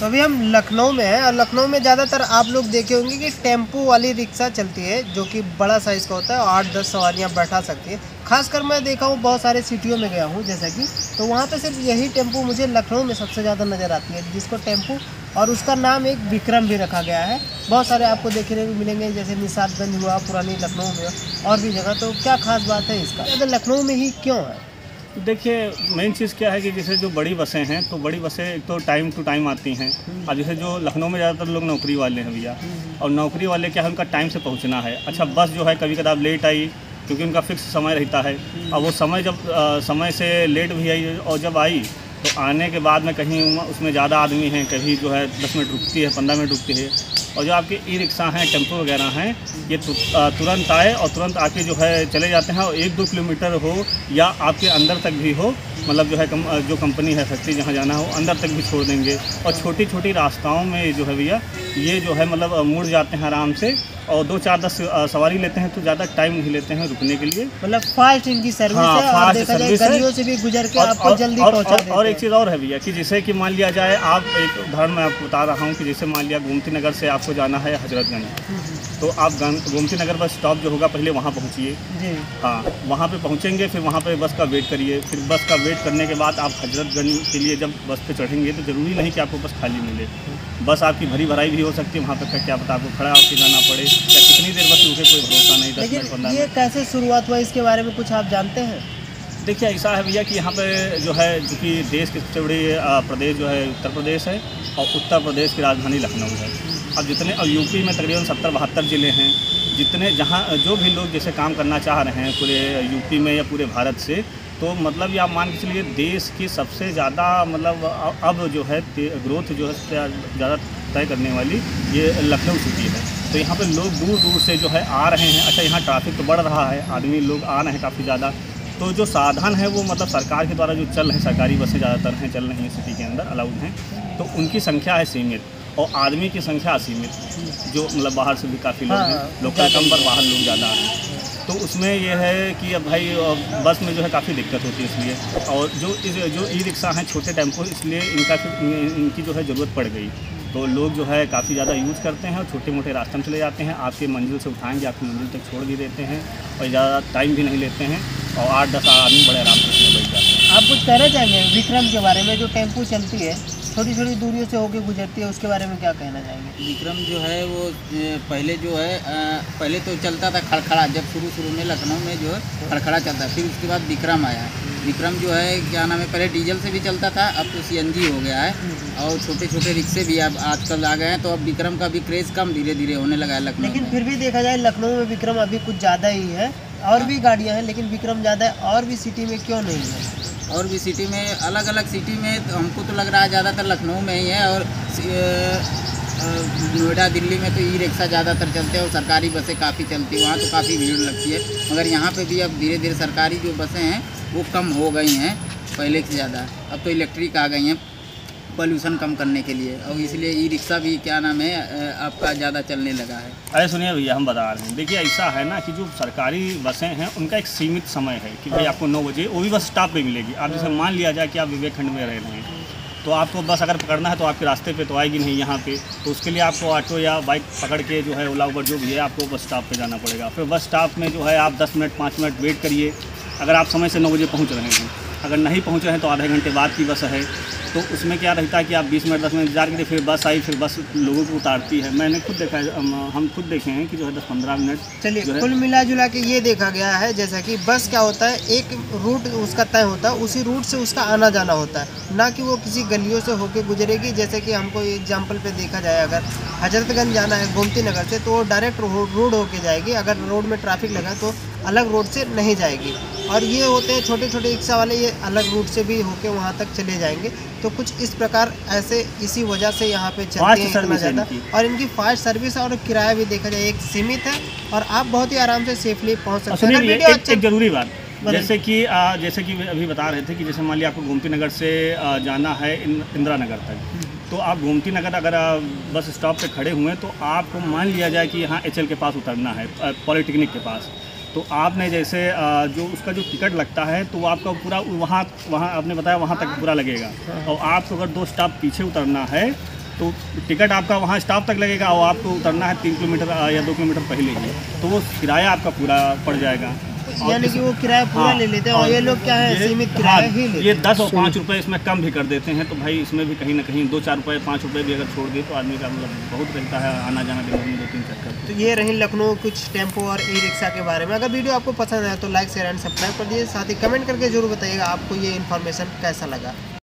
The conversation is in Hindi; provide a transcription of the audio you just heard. तो अभी हम लखनऊ में हैं और लखनऊ में ज़्यादातर आप लोग देखे होंगे कि टेम्पो वाली रिक्शा चलती है जो कि बड़ा साइज़ का होता है और 8-10 सवारियाँ बैठा सकती है। खासकर मैं देखा हूँ, बहुत सारे सिटियों में गया हूँ जैसा कि, तो वहाँ पे सिर्फ यही टेम्पो मुझे लखनऊ में सबसे ज़्यादा नज़र आती है, जिसको टेम्पो और उसका नाम एक विक्रम भी रखा गया है। बहुत सारे आपको देखने को मिलेंगे, जैसे निशातगंज हुआ, पुरानी लखनऊ में और भी जगह। तो क्या खास बात है इसका, अगर लखनऊ में ही क्यों है? देखिए, मेन चीज़ क्या है कि जैसे जो बड़ी बसें हैं, तो बड़ी बसें एक तो टाइम टू टाइम आती हैं, और जैसे जो लखनऊ में ज़्यादातर लोग नौकरी वाले हैं भैया, और नौकरी वाले क्या है, उनका टाइम से पहुंचना है। अच्छा, बस जो है कभी कदार लेट आई क्योंकि उनका फिक्स समय रहता है, और वो समय जब समय से लेट भी आई, और जब आई तो आने के बाद में कहीं उसमें ज़्यादा आदमी हैं, कहीं जो है 10 मिनट रुकती है, 15 मिनट रुकती है। और जो आपके ई रिक्शा हैं, टेम्पो वगैरह हैं, ये तुरंत आए और तुरंत आके जो है चले जाते हैं, और 1-2 किलोमीटर हो या आपके अंदर तक भी हो, मतलब जो है जो कंपनी है, फैक्ट्री जहाँ जाना हो, अंदर तक भी छोड़ देंगे। और छोटी छोटी रास्ताओं में जो है भैया ये जो है मतलब मुड़ जाते हैं आराम से, और 2-4-10 सवारी लेते हैं, तो ज़्यादा टाइम नहीं लेते हैं रुकने के लिए, मतलब फास्ट इनकी सर्विस है। हाँ, फास्ट सर्विस है, गलियों से भी गुजर के आपको जल्दी पहुंचा देते हैं। और एक चीज़ और है भैया कि जैसे कि मान लिया जाए, आप एक उदाहरण मैं आपको बता रहा हूँ कि जैसे मान लिया गोमती नगर से आपको जाना है हजरतगंज, तो आप गोमती नगर बस स्टॉप जो होगा पहले वहाँ पहुँचिए। हाँ, वहाँ पर पहुँचेंगे, फिर वहाँ पर बस का वेट करिए, फिर बस का वेट करने के बाद आप हजरतगंज के लिए जब बस पर चढ़ेंगे, तो ज़रूरी नहीं कि आपको बस खाली मिले, बस आपकी भरी भराई भी हो सकती है वहाँ पर, क्या पता आपको खड़ा होकर जाना पड़े, या कितनी देर बस रुके, कोई भरोसा नहीं। 10 मिनट ये कैसे शुरुआत हुआ, इसके बारे में कुछ आप जानते हैं? देखिए, ऐसा है भैया कि यहाँ पे जो है, जो कि देश के सबसे बड़े प्रदेश जो है उत्तर प्रदेश है, और उत्तर प्रदेश की राजधानी लखनऊ है। अब जितने, अब यूपी में तकरीबन 70-72 ज़िले हैं, जितने जहाँ जो भी लोग जैसे काम करना चाह रहे हैं पूरे यूपी में या पूरे भारत से, तो मतलब ये आप मान के चलिए देश की सबसे ज़्यादा मतलब अब जो है ग्रोथ जो है सबसे ज़्यादा तय करने वाली ये लखनऊ सिटी है। तो यहाँ पे लोग दूर दूर से जो है आ रहे हैं। अच्छा, यहाँ ट्रैफिक तो बढ़ रहा है, आदमी लोग आ रहे हैं काफ़ी ज़्यादा, तो जो साधन है वो मतलब सरकार के द्वारा जो चल रहे हैं, सरकारी बसें ज़्यादातर हैं, चल रही हैं सिटी के अंदर, अलाउड हैं, तो उनकी संख्या है सीमित और आदमी की संख्या असीमित, जो मतलब बाहर से भी काफ़ी लोग हैं, लोकल कम पर बाहर लोग ज़्यादा हैं। तो उसमें यह है कि अब भाई बस में जो है काफ़ी दिक्कत होती है, इसलिए और जो ई रिक्शा हैं, छोटे टेम्पो, इसलिए इनकी जो है ज़रूरत पड़ गई। तो लोग जो है काफ़ी ज़्यादा यूज़ करते हैं और छोटे मोटे रास्ते में चले जाते हैं, आपके मंजिल से उठाएंगे, आपकी मंजिल तक छोड़ भी देते हैं, और ज़्यादा टाइम भी नहीं लेते हैं, और 8-10 आदमी बड़े आराम से उसमें बैठ जाते हैं। आप कुछ कहना चाहेंगे विक्रम के बारे में, जो टेम्पो चलती है, छोटी छोटी दूरियों से होकर गुजरती है, उसके बारे में क्या कहना चाहेंगे? विक्रम जो है वो पहले जो है पहले तो चलता था खड़खड़ा, जब शुरू में लखनऊ में जो है खड़खड़ा चलता, फिर उसके बाद विक्रम आया। विक्रम जो है क्या नाम है, पहले डीजल से भी चलता था, अब तो CNG हो गया है, और छोटे छोटे रिक्शे भी अब आजकल आ गए हैं, तो अब विक्रम का भी क्रेज़ कम धीरे धीरे होने लगा है लखनऊ। लेकिन फिर भी देखा जाए लखनऊ में विक्रम अभी कुछ ज़्यादा ही है, और भी गाड़ियाँ हैं, लेकिन विक्रम ज़्यादा है, और भी सिटी में क्यों नहीं है? और भी सिटी में, अलग अलग सिटी में, तो हमको तो लग रहा है ज़्यादातर लखनऊ में ही है, और नोएडा, दिल्ली में तो ई रिक्शा ज़्यादातर चलते हैं, और सरकारी बसें काफ़ी चलती हैं, वहाँ तो काफ़ी भीड़ लगती है, मगर यहाँ पे भी अब धीरे धीरे सरकारी जो बसें हैं वो कम हो गई हैं पहले से ज़्यादा, अब तो इलेक्ट्रिक आ गई हैं पॉल्यूशन कम करने के लिए, और इसलिए ई रिक्शा भी क्या नाम है आपका ज़्यादा चलने लगा है। अरे सुनिए भैया, हम बता रहे हैं, देखिए ऐसा है ना कि जो सरकारी बसें हैं उनका एक सीमित समय है कि भाई आपको 9 बजे वो भी बस स्टॉप पे मिलेगी। आप जैसे मान लिया जाए कि आप विवेकखंड में रह रहे हैं, तो आपको बस अगर पकड़ना है तो आपके रास्ते पे तो आएगी नहीं यहाँ पे, तो उसके लिए आपको ऑटो या बाइक पकड़ के जो है ओला उबर जो भी है, आपको बस स्टॉप पे जाना पड़ेगा। फिर बस स्टॉप में जो है आप 10 मिनट 5 मिनट वेट करिए, अगर आप समय से 9 बजे पहुँच रहे हैं, अगर नहीं पहुँचे हैं तो आधे घंटे बाद की बस है, तो उसमें क्या रहता है कि आप 20 मिनट 10 मिनट इंतजार करिए, फिर बस आई, फिर बस लोगों को उतारती है। मैंने खुद देखा है, हम खुद देखे हैं कि जो है 10-15 मिनट। चलिए, कुल मिला जुला के ये देखा गया है जैसा कि बस क्या होता है, एक रूट उसका तय होता है, उसी रूट से उसका आना जाना होता है, ना कि वो किसी गलियों से होकर गुजरेगी। जैसे कि हमको एग्जाम्पल पर देखा जाए, अगर हजरतगंज जाना है गोमती नगर से, तो वो डायरेक्ट रोड होके जाएगी, अगर रोड में ट्रैफिक लगा तो अलग रोड से नहीं जाएगी। और ये होते हैं छोटे छोटे रिक्शा वाले, ये अलग रूट से भी होके वहाँ तक चले जाएंगे। तो कुछ इस प्रकार ऐसे इसी वजह से यहाँ पे चलती है इतना ज़्यादा, और इनकी फास्ट सर्विस और किराया भी देखा जाए एक सीमित है, और आप बहुत ही आराम से सेफली पहुँच सकते हैं। एक जरूरी बात, जैसे कि अभी बता रहे थे कि जैसे मान लिया आपको गोमती नगर से जाना है इंदिरा नगर तक, तो आप गोमती नगर अगर बस स्टॉप पर खड़े हुए हैं, तो आपको मान लिया जाए कि यहाँ HL के पास उतरना है, पॉलिटेक्निक के पास, तो आपने जैसे जो उसका जो टिकट लगता है, तो आपका पूरा वहाँ आपने बताया वहाँ तक पूरा लगेगा, और आपको अगर 2 स्टॉप पीछे उतरना है तो टिकट आपका वहाँ स्टाफ तक लगेगा और आपको उतरना है 3 किलोमीटर या 2 किलोमीटर पहले ही, तो वो किराया आपका पूरा पड़ जाएगा। यानी कि वो किराया पूरा ले लेते हैं और ये लोग क्या है सीमित किराया ही लेते हैं। ये 10 और 5 रुपये इसमें कम भी कर देते हैं, तो भाई इसमें भी कहीं ना कहीं 2-4 रुपये 5 रुपये भी अगर छोड़ दिए तो आदमी का मतलब बहुत रहता है आना जाना के लिए 2-3 चक्कर। तो ये रही लखनऊ कुछ टेम्पो और ई रिक्शा के बारे में। अगर वीडियो आपको पसंद आया तो लाइक शेयर एंड सब्सक्राइब कर दीजिए, साथ ही कमेंट करके जरूर बताइएगा आपको ये इन्फॉर्मेशन कैसा लगा।